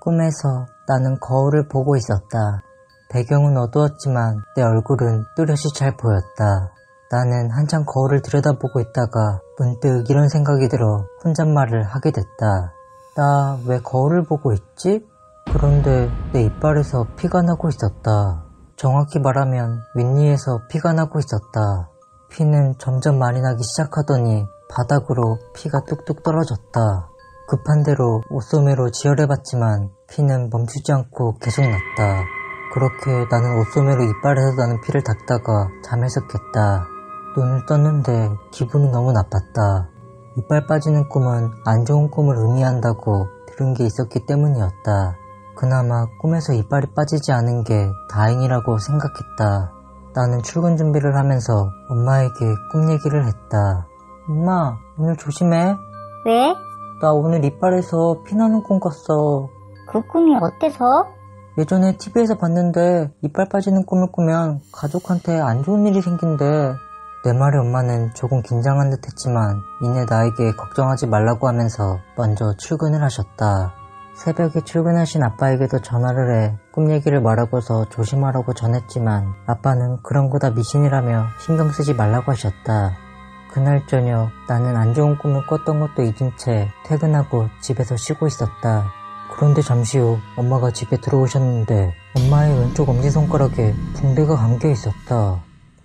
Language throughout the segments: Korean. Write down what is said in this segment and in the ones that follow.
꿈에서 나는 거울을 보고 있었다. 배경은 어두웠지만 내 얼굴은 뚜렷이 잘 보였다. 나는 한참 거울을 들여다보고 있다가 문득 이런 생각이 들어 혼잣말을 하게 됐다. 나 왜 거울을 보고 있지? 그런데 내 이빨에서 피가 나고 있었다. 정확히 말하면 윗니에서 피가 나고 있었다. 피는 점점 많이 나기 시작하더니 바닥으로 피가 뚝뚝 떨어졌다. 급한 대로 옷소매로 지혈해봤지만 피는 멈추지 않고 계속 났다. 그렇게 나는 옷소매로 이빨에서 나는 피를 닦다가 잠에서 깼다. 눈을 떴는데 기분이 너무 나빴다. 이빨 빠지는 꿈은 안 좋은 꿈을 의미한다고 들은 게 있었기 때문이었다. 그나마 꿈에서 이빨이 빠지지 않은 게 다행이라고 생각했다. 나는 출근 준비를 하면서 엄마에게 꿈 얘기를 했다. 엄마, 오늘 조심해. 왜? 나 오늘 이빨에서 피나는 꿈 꿨어. 그 꿈이 어때서? 예전에 TV에서 봤는데 이빨 빠지는 꿈을 꾸면 가족한테 안 좋은 일이 생긴대. 내 말에 엄마는 조금 긴장한 듯 했지만 이내 나에게 걱정하지 말라고 하면서 먼저 출근을 하셨다. 새벽에 출근하신 아빠에게도 전화를 해 꿈 얘기를 말하고서 조심하라고 전했지만 아빠는 그런 거 다 미신이라며 신경 쓰지 말라고 하셨다. 그날 저녁 나는 안 좋은 꿈을 꿨던 것도 잊은 채 퇴근하고 집에서 쉬고 있었다. 그런데 잠시 후 엄마가 집에 들어오셨는데 엄마의 왼쪽 엄지손가락에 붕대가 감겨 있었다.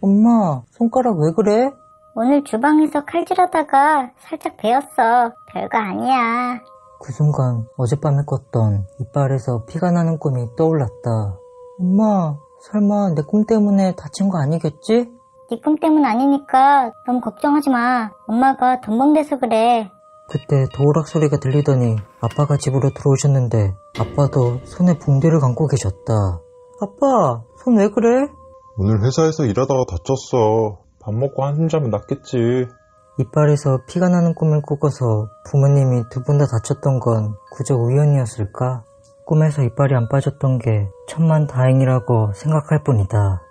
엄마, 손가락 왜 그래? 오늘 주방에서 칼질하다가 살짝 베었어. 별거 아니야. 그 순간 어젯밤에 꿨던 이빨에서 피가 나는 꿈이 떠올랐다. 엄마, 설마 내 꿈 때문에 다친 거 아니겠지? 네 꿈 때문 아니니까 너무 걱정하지 마. 엄마가 덤벙대서 그래. 그때 도우락 소리가 들리더니 아빠가 집으로 들어오셨는데 아빠도 손에 붕대를 감고 계셨다. 아빠, 손 왜 그래? 오늘 회사에서 일하다가 다쳤어. 밥 먹고 한숨 자면 낫겠지. 이빨에서 피가 나는 꿈을 꾸고서 부모님이 두 분 다 다쳤던 건 그저 우연이었을까? 꿈에서 이빨이 안 빠졌던 게 천만다행이라고 생각할 뿐이다.